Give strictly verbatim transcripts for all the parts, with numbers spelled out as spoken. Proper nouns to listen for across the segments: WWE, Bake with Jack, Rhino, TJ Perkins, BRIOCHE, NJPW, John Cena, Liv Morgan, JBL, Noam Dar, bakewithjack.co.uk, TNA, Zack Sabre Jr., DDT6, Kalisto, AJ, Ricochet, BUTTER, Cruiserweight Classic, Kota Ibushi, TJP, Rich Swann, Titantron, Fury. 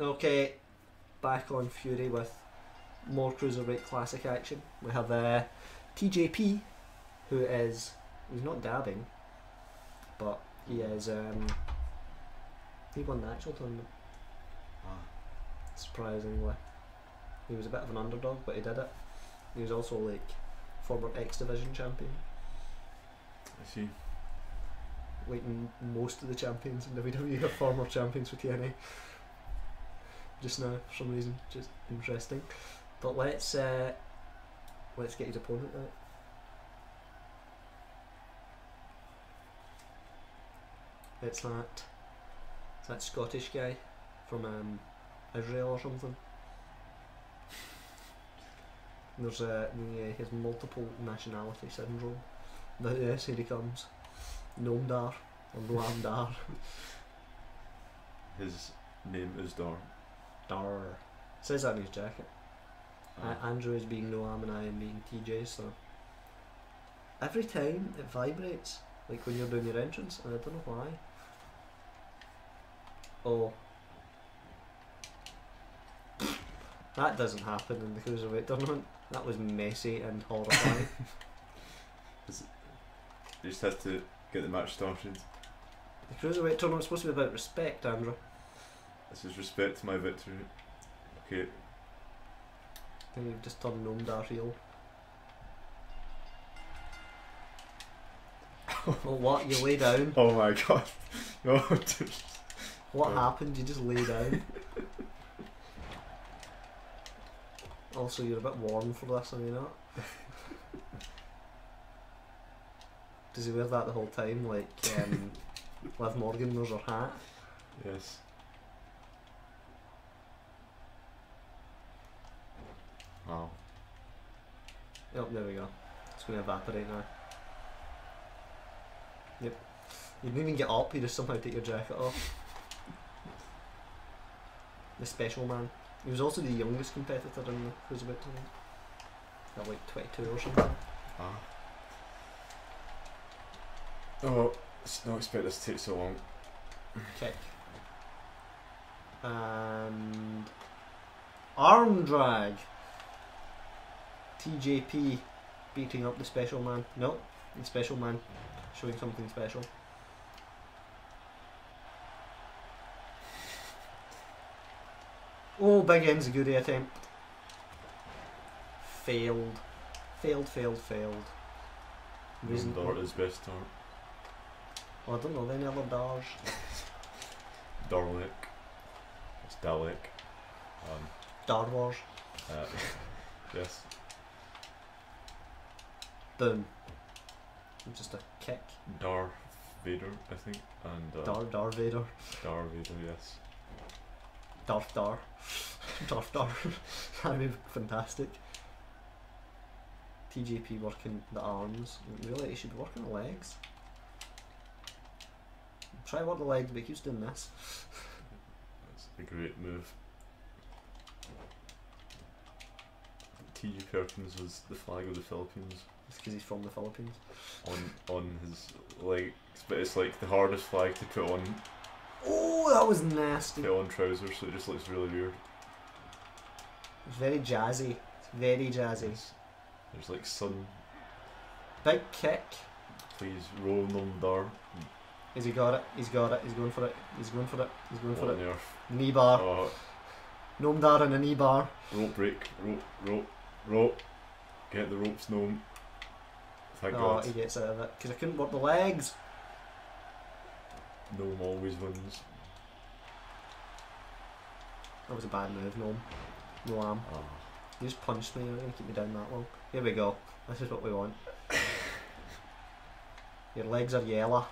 Okay, back on Fury with more Cruiserweight Classic action. We have uh, T J P, who is, he's not dabbing, but he is, um, he won the actual tournament. Ah. Surprisingly. He was a bit of an underdog, but he did it. He was also like former X Division champion. I see. Like most of the champions in W W E are former champions for T N A. Just now, for some reason, just interesting. But let's uh, let's get his opponent out. It's that it's that Scottish guy from um, Israel or something. There's a yeah, his multiple nationality syndrome. But yes, here he comes. Noam Dar or Noam Dar. His name is Dar. Dar. It says that in his jacket. Oh. Uh, Andrew is being Noam and I am being T J, so every time it vibrates, like when you're doing your entrance, and I don't know why. Oh. That doesn't happen in the Cruiserweight tournament. That was messy and horrifying. It just has to get the match started. The Cruiserweight tournament's supposed to be about respect, Andrew. This is respect to my victory. Okay. I think we've just turned Noam Dar heel. Well, what? You lay down? Oh my god. No, what oh. happened? You just lay down. Also, you're a bit warm for this, are you not? Does he wear that the whole time, like um, Liv Morgan wears her hat? Yes. Wow. Yep, there we go. It's going to evaporate now. Yep. You didn't even get up, you just somehow take your jacket off. The special man. He was also the youngest competitor in the Cruiserweight tournament. At like twenty-two or something. Ah. Oh, don't expect this to take so long. Kick. And arm drag. T J P beating up the special man. No, the special man showing something special. Oh, big enziguri attempt. Failed. Failed, failed, failed. Reason Dart is best Dart. Oh, I don't know any other Dars. Darlick. It's Dalek. Um, Dar Wars. Uh, yes. Boom. Just a kick. Darth Vader, I think. And, uh, Dar, Dar Vader. Dar Vader, yes. Darth Dar. Darth Dar. That'd be fantastic. T J P working the arms. Really, he should be working the legs. Try work the legs, but he keeps doing this. That's a great move. T J Perkins was the flag of the Philippines. It's because he's from the Philippines. On on his legs, but it's like the hardest flag to put on. Oh, that was nasty. Put on trousers, so it just looks really weird. It's very jazzy. It's very jazzy. It's, there's like sun. Big kick. Please roll Noam Dar. Is he got it? He's got it. He's going for it. He's going for it. He's going for what it. Knee bar. Oh. Noam Dar in a knee bar. Rope break. Rope. Rope. Rope. Get the ropes, Noam. Thank oh, God. He gets out of it because I couldn't work the legs. Noam always wins. That was a bad move, Noam. Noam. Oh. You just punched me. You're not gonna keep me down that long. Here we go. This is what we want. Your legs are yellow.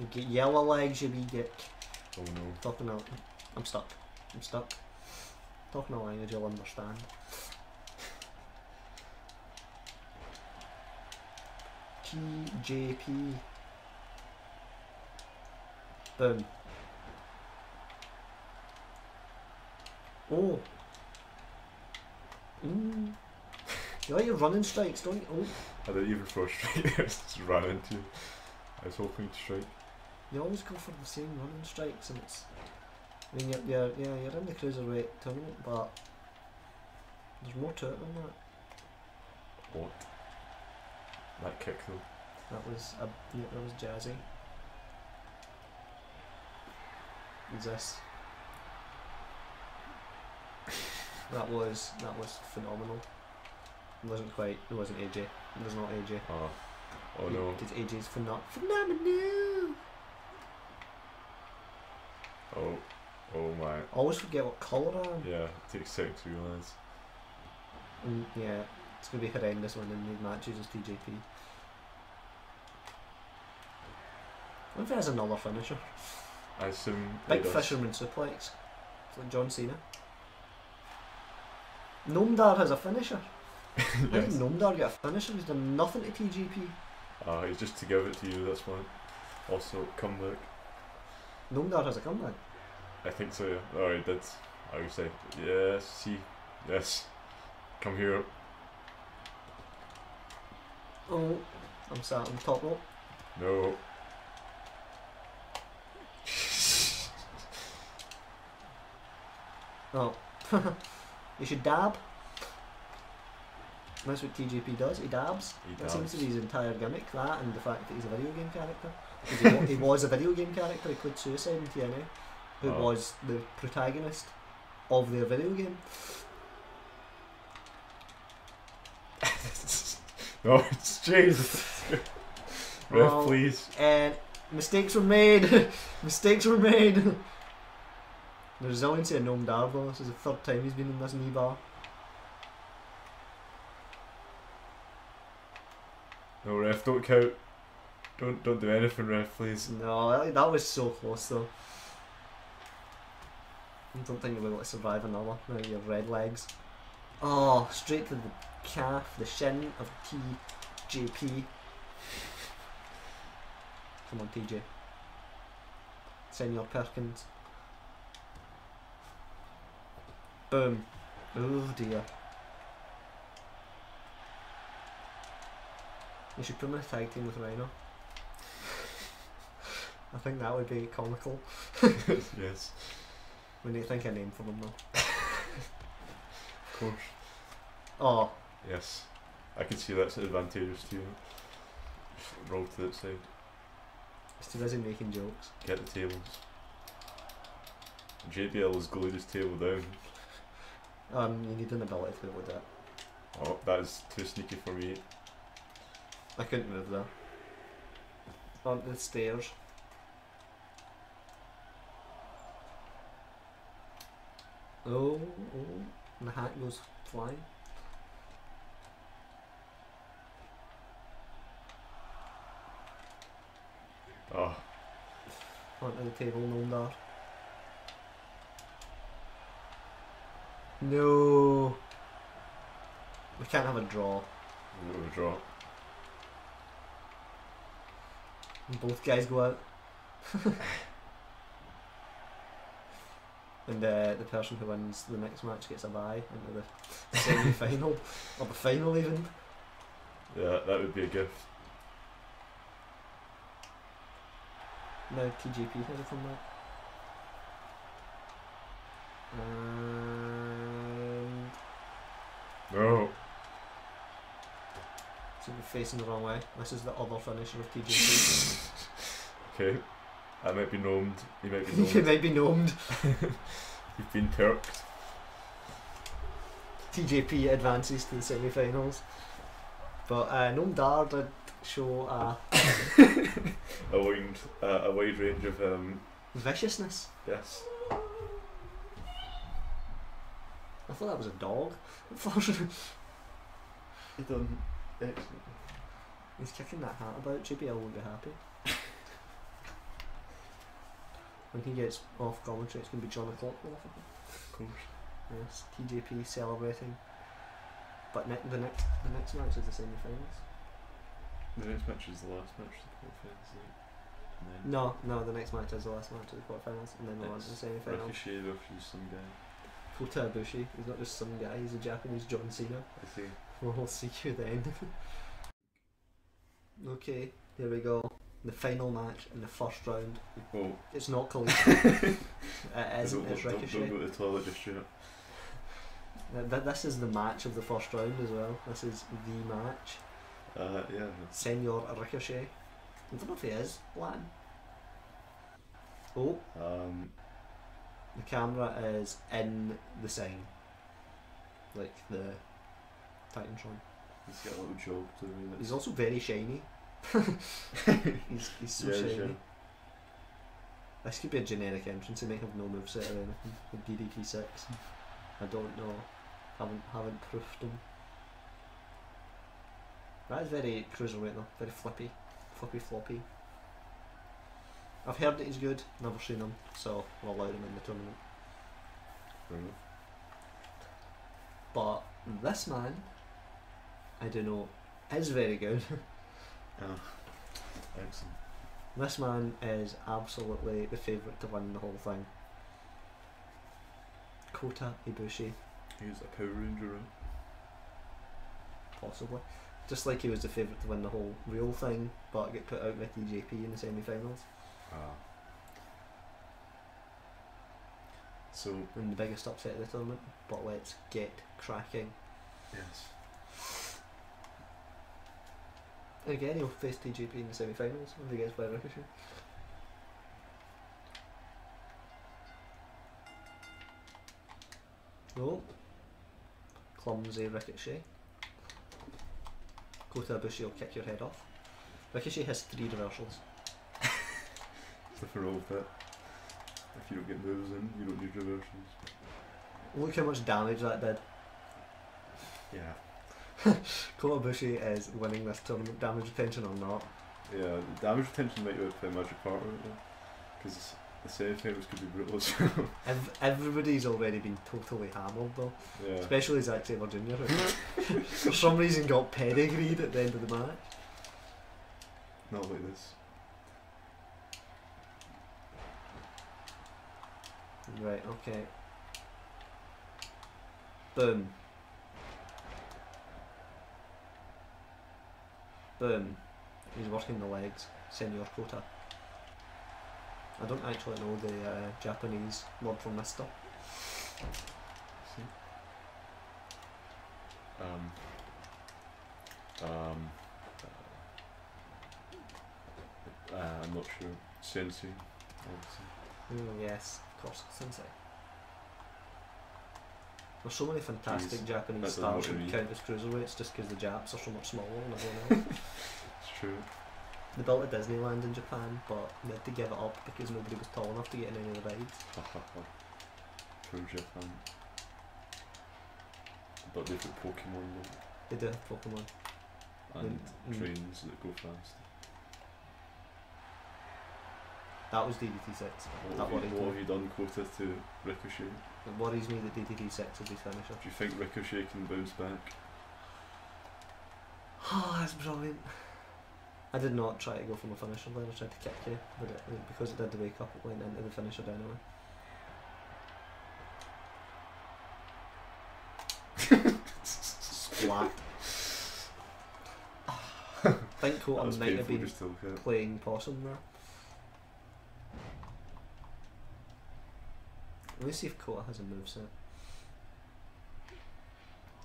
You get yellow legs, you wee dick. Oh no. Talking out. I'm stuck. I'm stuck. Talking a language you'll understand. T J P. Boom. Oh. Mm. You like your running strikes, don't you? Oh. I didn't even throw a strike. I just ran into you. I was hoping to strike. They always go for the same running strikes and it's I mean, you're, you're, yeah, you're in the Cruiserweight tournament, but there's more to it than that. What? That kick though. That was, a, yeah, that was jazzy. Is this? That was, that was phenomenal. It wasn't quite, it wasn't A J. It was not A J. Oh, oh no. It, it's A J's phenom phenomenal. Oh, oh my. I always forget what colour I am. Yeah, it takes six to realise. Mm, yeah, it's going to be horrendous when they need matches as T J P. I wonder if there's another finisher. I assume. Big Fisherman Suplex. It's like John Cena. Noam Dar has a finisher. Yes. Why did Noam Dar get a finisher? He's done nothing to T J P. Ah, uh, he's just to give it to you, that's why. Also, comeback. Noam Dar has a comeback. I think so, yeah. Alright, oh, that's. I would say, yes, see, yes. Come here. Oh, I'm sat on the top rope. No. Oh. You should dab. That's what T J P does, he dabs. He dabs. That seems to be his entire gimmick, that and the fact that he's a video game character. Because he, he was a video game character, he played Suicide in T N A, who oh. was the protagonist of their video game. No, it's Jesus. Ref, um, please. And mistakes were made. Mistakes were made. The resiliency of Noam Dar, this is the third time he's been in this knee bar. No, ref, don't count. Don't don't do anything, ref, please. No, that, that was so close though. I don't think you'll be able to survive another. Now your red legs. Oh, straight to the calf, the shin of T J P. Come on, T J. Senor Perkins. Boom. Oh dear. You should put him in a tag team with Rhino. I think that would be comical. Yes. We need to think of a name for them though. Of course. Oh. Yes. I can see that's advantageous to you. Just roll to that side. He's too busy making jokes. Get the tables. J B L has glued his table down. Um, you need an ability to do that. Oh, that is too sneaky for me. I couldn't move there. Onto the stairs. Oh, oh, and the hat goes flying. Oh. Onto the table, Noam Dar. No. We can't have a draw. We'll have a draw. And both guys go out. And uh, the person who wins the next match gets a bye into the semi-final, or the final even. Yeah, that would be a gift. Now T J P has a comeback. And... no. So we're facing the wrong way. This is the other finisher of T J P. Okay. I might be gnomed. You might be gnomed. You might be gnomed. You've been perked. T J P advances to the semi-finals. But uh, Noam Dar did show a... a, wide, uh, a wide range of... Um, viciousness. Yes. I thought that was a dog. He done... Excellent. He's kicking that hat about. J B L won't be happy. When he gets off commentary, it's going to be John O'Clock. Of course. Yes, T J P celebrating. But ne the next the next match is the semi-finals. The next match is the last match of the quarterfinals. Then no, no, the next match is the last match of the quarterfinals, and then the last is the semi-finals. Ricochet versus some guy. Kota Ibushi. He's not just some guy. He's a Japanese John Cena. I see. We'll see you then. Okay, here we go. the final match in the first round. Oh. It's not Kalisto. It isn't. It's Ricochet. Don't, don't go to the toilet just yet. But this is the match of the first round as well. This is the match. Uh, yeah. Senor Ricochet. I don't know if he is Latin. Oh. Um. The camera is in the sign. Like the Titantron. He's got a little job to me. He's also very shiny. he's, he's so yeah, shiny. Sure. This could be a generic entrance. He might have no moveset or anything. D D T six. I don't know. Haven't haven't proofed him. That is very Cruiserweight though. Very flippy. Flippy floppy. I've heard that he's good. Never seen him. So we'll allow him in the tournament. Mm-hmm. But this man, I don't know, is very good. Oh, excellent. This man is absolutely the favourite to win the whole thing. Kota Ibushi. He was a Power Ranger, right? Possibly. Just like he was the favourite to win the whole real thing, but get put out by T J P in the semi-finals. Ah. So. And the biggest upset of the tournament, but let's get cracking. Yes. And again, he'll face T J P in the semi-finals if he gets by Ricochet. No. Clumsy Ricochet. Kota Ibushi will kick your head off. Ricochet has three reversals. It's like a roll fit. If you don't get moves in, you don't need reversals. Look how much damage that did. Yeah. Kota Ibushi is winning this tournament, damage retention or not. Yeah, the damage retention might play a magic part of it, because the semi-finals could be brutal as well. Ev everybody's already been totally hammered though. Yeah. Especially Zack Sabre Junior who for some reason got pedigreed at the end of the match. Not like this. Right, okay. Boom. Boom. He's working the legs. Senor Kota. I don't actually know the uh, Japanese word for mister. Um. Um. Uh, I'm not sure. Sensei. Mm, yes, of course, Sensei. There's so many fantastic Jeez, Japanese stars who count as cruiserweights just because the Japs are so much smaller than everyone else. It's true. They built a Disneyland in Japan, but they had to give it up because nobody was tall enough to get in any of the rides. Poor Japan. But they've got Pokemon though. They do have Pokemon. And they, trains mm. that go fast. That was D D T six. What, what have you done, Kota, to Ricochet? It worries me that D D T six will be finisher. Do you think Ricochet can bounce back? Oh, that's brilliant. I did not try to go for my finisher then, I tried to kick you, but it, because it did the wake up, it went into the finisher anyway. Splat. I think Kota might have been playing possum there. Let me see if Kota has a moveset.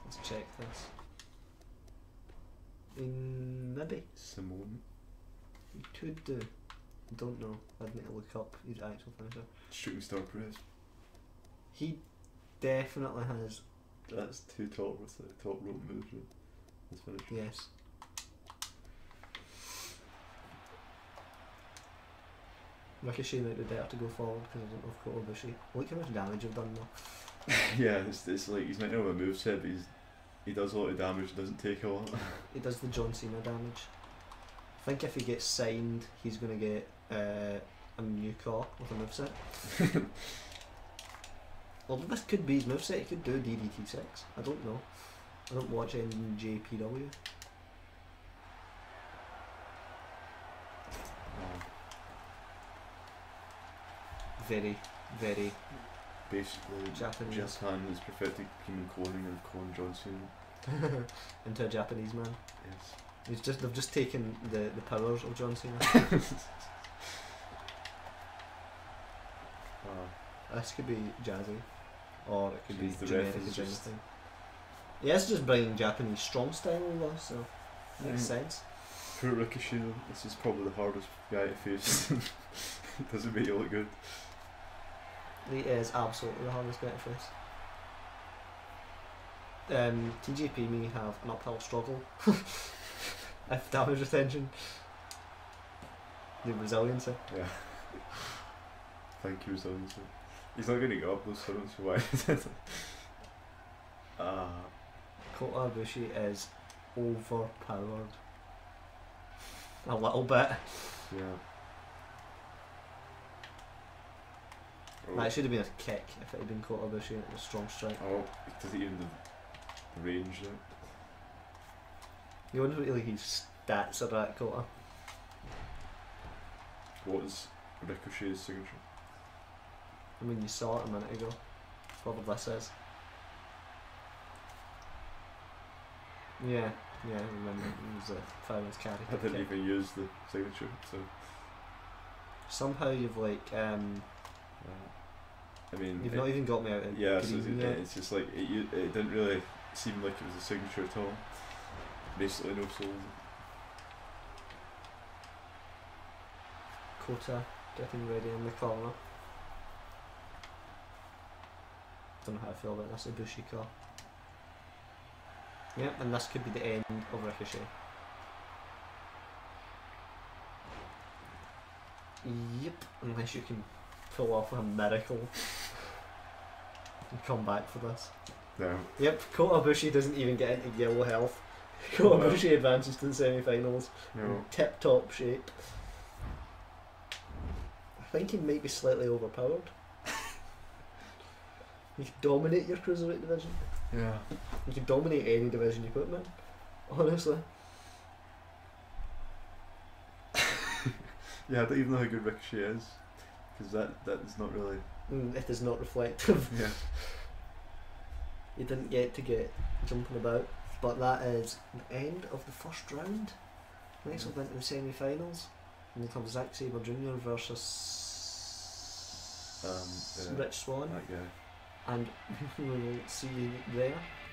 Let's check this. In maybe Simone. He could do. I don't know. I'd need to look up his actual finisher. Shooting star press. He definitely has. That's two top with the top rope moves. His finisher. Yes. Ricochet might be better to go forward because I don't know if Kota Ibushi. Look how much damage I've done though. Yeah, it's, it's like he's not know a moveset, but he's. He does a lot of damage, doesn't take a lot. He does the John Cena damage. I think if he gets signed, he's going to get uh, a new car with a moveset. Although this could be his moveset, he could do D D T six. I don't know. I don't watch N J P W. Very, very. Basically, Japanese. Japan is perfecting human cloning and clone Johnson into a Japanese man. Yes. He's just they've just taken the the powers of John Cena. uh, this could be jazzy, or it could be generic agenda thing. Yeah, it's just bringing Japanese strong style over, so makes sense. Poor Ricochet, this is probably the hardest guy to face. Doesn't make you look good. He is absolutely the hardest guy to face. Um, T J P may have an uphill struggle if damage retention. The resiliency. Yeah. Thank you, resiliency. He's not going to go up those turns, so why? uh, Kota Ibushi is overpowered. A little bit. Yeah. Oh. That should have been a kick if it had been Kota Ibushi and it was a strong strike. Oh, it doesn't even the range though. You wonder what really his stats are at Kota. What is Ricochet's signature? I mean, you saw it a minute ago. That's what the this is. Yeah, yeah, I remember it was a fireman's carry. I didn't kick. even use the signature, so. Somehow you've like, um. I mean, you've it, not even got me out. In yeah, so it, it's just like it. You, it didn't really seem like it was a signature at all. Basically, no soul. Kota getting ready in the corner. Don't know how I feel about this Ibushi car. Yep, and this could be the end of Ricochet. Yep, unless you can pull off a miracle and come back for this. No. Yep, Kota Ibushi doesn't even get into yellow health. Kota oh, Ibushi no. advances to the semi-finals no. in tip-top shape. I think he might be slightly overpowered. You can dominate your Cruiserweight division. Yeah. You can dominate any division you put him in, honestly. Yeah, I don't even know how good Ricochet is, because that, that is not really... Mm, it is not reflective. Yeah. You didn't get to get jumping about, but that is the end of the first round. Next we'll go into the semi-finals, and then comes Zack Sabre Junior versus um, yeah, Rich Swann. And we will see you there.